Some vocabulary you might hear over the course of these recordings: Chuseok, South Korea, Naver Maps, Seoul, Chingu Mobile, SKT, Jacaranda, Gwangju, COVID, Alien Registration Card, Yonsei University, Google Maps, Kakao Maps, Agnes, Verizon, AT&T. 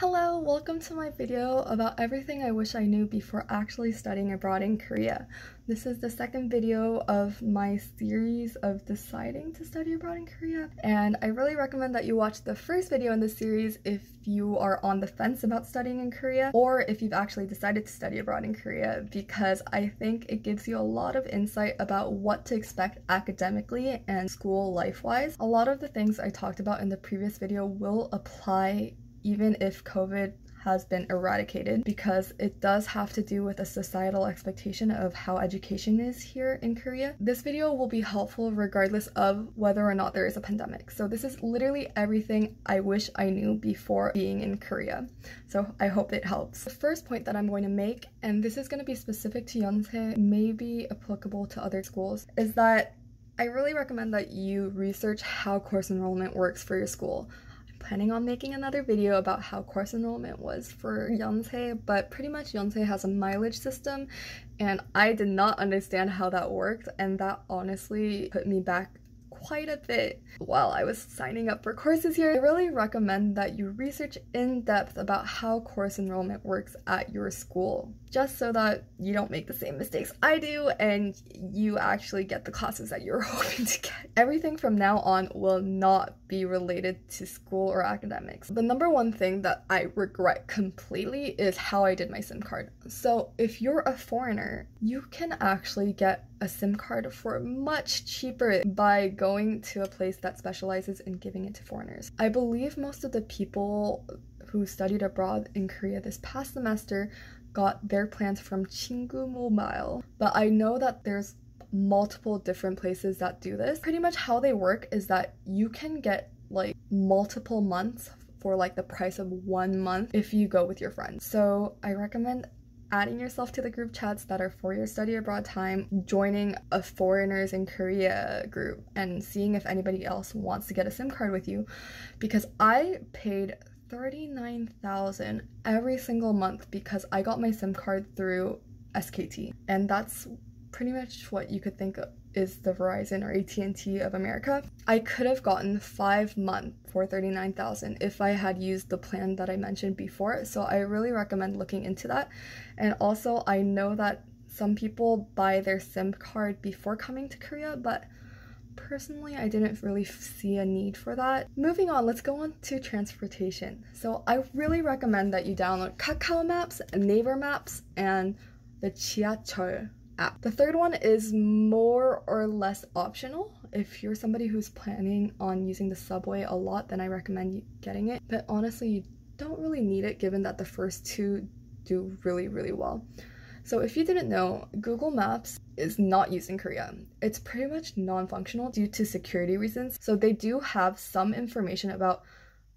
Hello, welcome to my video about everything I wish I knew before actually studying abroad in Korea. This is the second video of my series of deciding to study abroad in Korea, and I really recommend that you watch the first video in this series if you are on the fence about studying in Korea, or if you've actually decided to study abroad in Korea, because I think it gives you a lot of insight about what to expect academically and school life-wise. A lot of the things I talked about in the previous video will apply even if COVID has been eradicated, because it does have to do with a societal expectation of how education is here in Korea. This video will be helpful regardless of whether or not there is a pandemic. So this is literally everything I wish I knew before being in Korea. So I hope it helps. The first point that I'm going to make, and this is going to be specific to Yonsei, maybe applicable to other schools, is that I really recommend that you research how course enrollment works for your school. Planning on making another video about how course enrollment was for Yonsei, but pretty much Yonsei has a mileage system, and I did not understand how that worked, and that honestly put me back quite a bit while I was signing up for courses here. I really recommend that you research in depth about how course enrollment works at your school, just so that you don't make the same mistakes I do and you actually get the classes that you're hoping to get. Everything from now on will not be related to school or academics. The number one thing that I regret completely is how I did my SIM card. So if you're a foreigner, you can actually get a SIM card for much cheaper by going to a place that specializes in giving it to foreigners. I believe most of the people who studied abroad in Korea this past semester got their plans from Chingu Mobile, but I know that there's multiple different places that do this. Pretty much how they work is that you can get like multiple months for like the price of 1 month if you go with your friends. So I recommend adding yourself to the group chats that are for your study abroad time, joining a foreigners in Korea group, and seeing if anybody else wants to get a SIM card with you, because I paid $39,000 every single month because I got my SIM card through SKT, and that's pretty much what you could think of is the Verizon or AT&T of America. I could have gotten 5 months for $39,000 if I had used the plan that I mentioned before, so I really recommend looking into that. And also, I know that some people buy their SIM card before coming to Korea, but personally, I didn't really see a need for that. Moving on, let's go on to transportation. So I really recommend that you download Kakao Maps, Naver Maps, and the Chuseok app. The third one is more or less optional. If you're somebody who's planning on using the subway a lot, then I recommend you getting it. But honestly, you don't really need it given that the first two do really, really well. So if you didn't know, Google Maps is not used in Korea. It's pretty much non-functional due to security reasons. So they do have some information about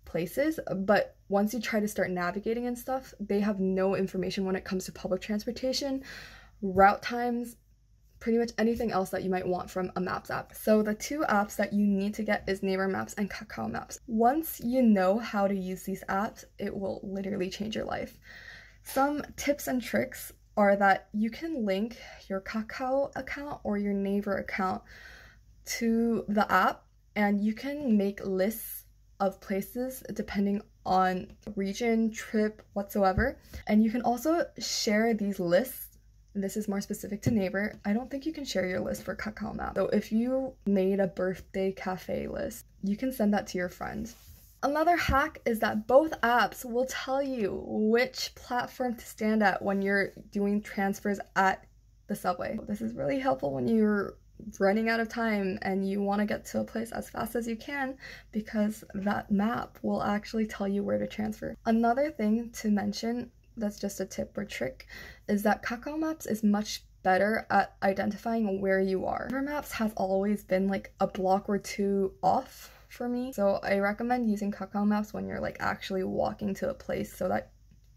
places, but once you try to start navigating and stuff, they have no information when it comes to public transportation, route times, pretty much anything else that you might want from a Maps app. So the two apps that you need to get is Naver Maps and Kakao Maps. Once you know how to use these apps, it will literally change your life. Some tips and tricks are that you can link your Kakao account or your Naver account to the app, and you can make lists of places depending on region, trip, whatsoever. And you can also share these lists. This is more specific to Naver. I don't think you can share your list for Kakao Map. So if you made a birthday cafe list, you can send that to your friends. Another hack is that both apps will tell you which platform to stand at when you're doing transfers at the subway. This is really helpful when you're running out of time and you want to get to a place as fast as you can, because that map will actually tell you where to transfer. Another thing to mention that's just a tip or trick is that Kakao Maps is much better at identifying where you are. Naver Maps has always been like a block or two off for me, so I recommend using Kakao Maps when you're like actually walking to a place so that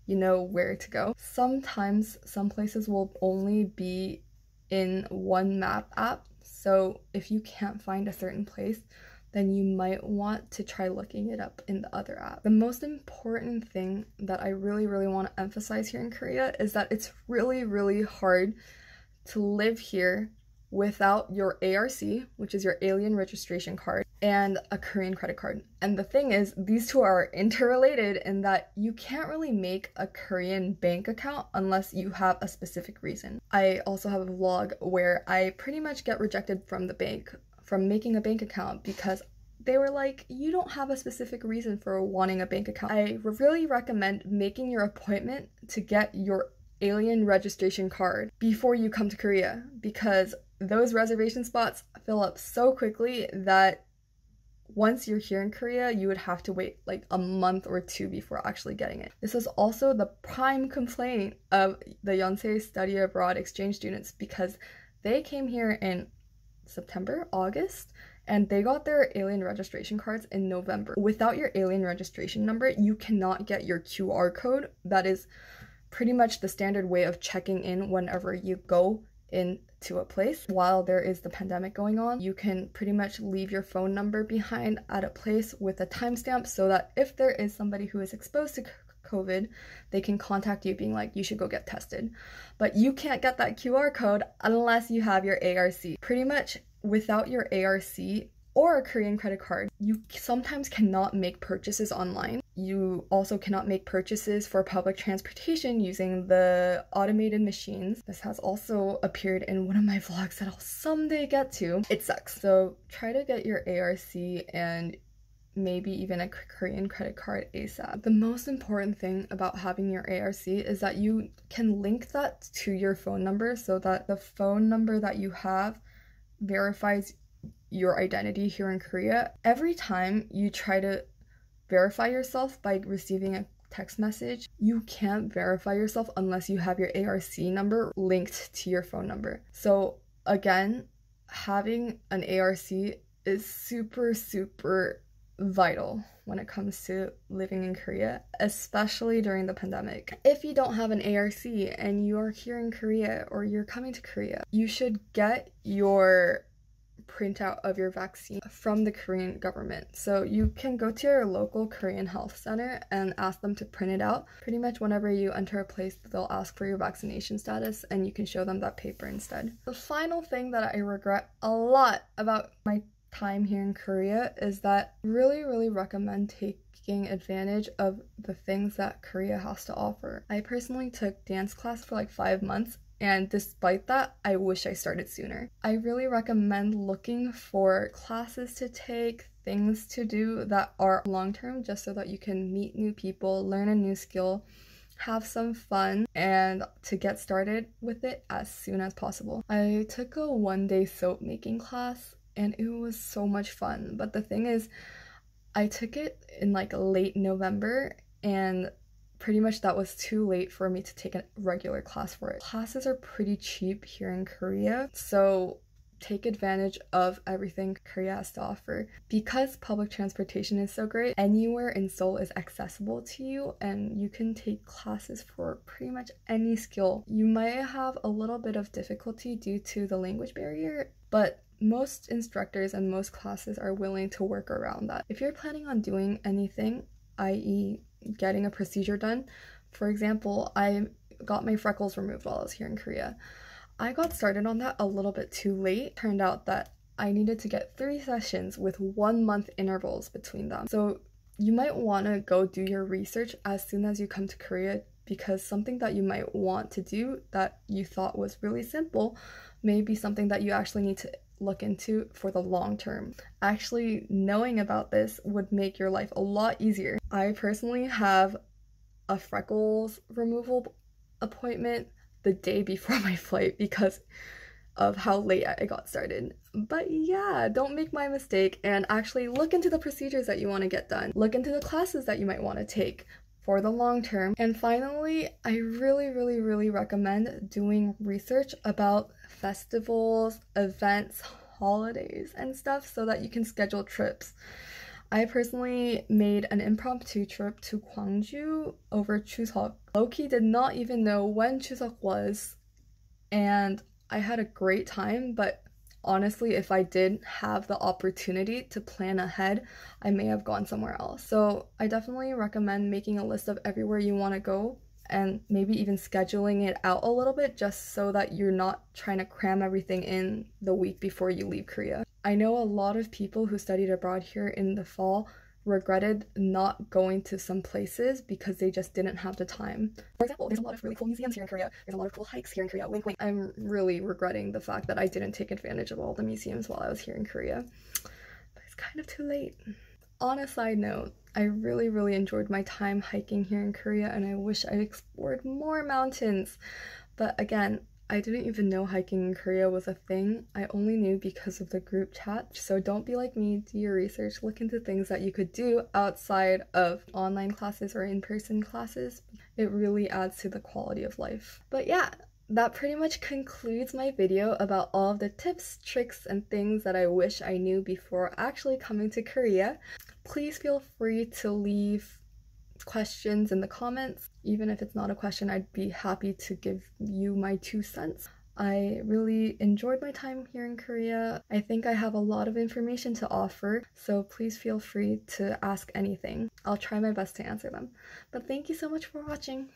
you know where to go. Sometimes some places will only be in one map app, so if you can't find a certain place, then you might want to try looking it up in the other app. The most important thing that I really, really want to emphasize here in Korea is that it's really, really hard to live here without your ARC, which is your Alien Registration Card, and a Korean credit card. And the thing is, these two are interrelated in that you can't really make a Korean bank account unless you have a specific reason. I also have a vlog where I pretty much get rejected from the bank from making a bank account because they were like, you don't have a specific reason for wanting a bank account. I really recommend making your appointment to get your Alien Registration Card before you come to Korea, because those reservation spots fill up so quickly that once you're here in Korea, you would have to wait like a month or two before actually getting it. This is also the prime complaint of the Yonsei study abroad exchange students, because they came here in September, August, and they got their Alien Registration Cards in November. Without your Alien registration number, you cannot get your QR code. That is pretty much the standard way of checking in whenever you go into a place. While there is the pandemic going on, you can pretty much leave your phone number behind at a place with a timestamp so that if there is somebody who is exposed to COVID, they can contact you being like, you should go get tested. But you can't get that QR code unless you have your ARC. Pretty much without your ARC or a Korean credit card, you sometimes cannot make purchases online. You also cannot make purchases for public transportation using the automated machines. This has also appeared in one of my vlogs that I'll someday get to. It sucks. So try to get your ARC and maybe even a Korean credit card ASAP. The most important thing about having your ARC is that you can link that to your phone number so that the phone number that you have verifies your identity here in Korea. Every time you try to verify yourself by receiving a text message, you can't verify yourself unless you have your ARC number linked to your phone number. So again, having an ARC is super vital when it comes to living in Korea, especially during the pandemic. If you don't have an ARC and you are here in Korea or you're coming to Korea, you should get your printout of your vaccine from the Korean government. So you can go to your local Korean health center and ask them to print it out. Pretty much whenever you enter a place, they'll ask for your vaccination status and you can show them that paper instead. The final thing that I regret a lot about my time here in Korea is that I really recommend taking advantage of the things that Korea has to offer. I personally took dance class for like 5 months, and despite that, I wish I started sooner. I really recommend looking for classes to take, things to do that are long-term, just so that you can meet new people, learn a new skill, have some fun, and to get started with it as soon as possible. I took a one-day soap making class and it was so much fun, but the thing is, I took it in like late November and pretty much that was too late for me to take a regular class for it. Classes are pretty cheap here in Korea, so take advantage of everything Korea has to offer. Because public transportation is so great, anywhere in Seoul is accessible to you and you can take classes for pretty much any skill. You might have a little bit of difficulty due to the language barrier, but most instructors and most classes are willing to work around that. If you're planning on doing anything, i.e. getting a procedure done, for example, I got my freckles removed while I was here in Korea. I got started on that a little bit too late. Turned out that I needed to get 3 sessions with 1 month intervals between them. So you might want to go do your research as soon as you come to Korea, because something that you might want to do that you thought was really simple may be something that you actually need to look into for the long term. Actually knowing about this would make your life a lot easier. I personally have a freckles removal appointment the day before my flight because of how late I got started. But yeah, don't make my mistake and actually look into the procedures that you want to get done. Look into the classes that you might want to take for the long term. And finally, I really recommend doing research about festivals, events, holidays, and stuff so that you can schedule trips. I personally made an impromptu trip to Gwangju over Chuseok. Low-key did not even know when Chuseok was, and I had a great time, but honestly, if I did have the opportunity to plan ahead, I may have gone somewhere else. So I definitely recommend making a list of everywhere you want to go and maybe even scheduling it out a little bit just so that you're not trying to cram everything in the week before you leave Korea. I know a lot of people who studied abroad here in the fall regretted not going to some places because they just didn't have the time. For example, there's a lot of really cool museums here in Korea. There's a lot of cool hikes here in Korea. Wink, wink. I'm really regretting the fact that I didn't take advantage of all the museums while I was here in Korea. But it's kind of too late. On a side note, I really, really enjoyed my time hiking here in Korea, and I wish I explored more mountains. But again, I didn't even know hiking in Korea was a thing. I only knew because of the group chat. So don't be like me, do your research, look into things that you could do outside of online classes or in-person classes. It really adds to the quality of life. But yeah, that pretty much concludes my video about all of the tips, tricks, and things that I wish I knew before actually coming to Korea. Please feel free to leave questions in the comments. Even if it's not a question, I'd be happy to give you my 2 cents. I really enjoyed my time here in Korea. I think I have a lot of information to offer, so please feel free to ask anything. I'll try my best to answer them. But thank you so much for watching.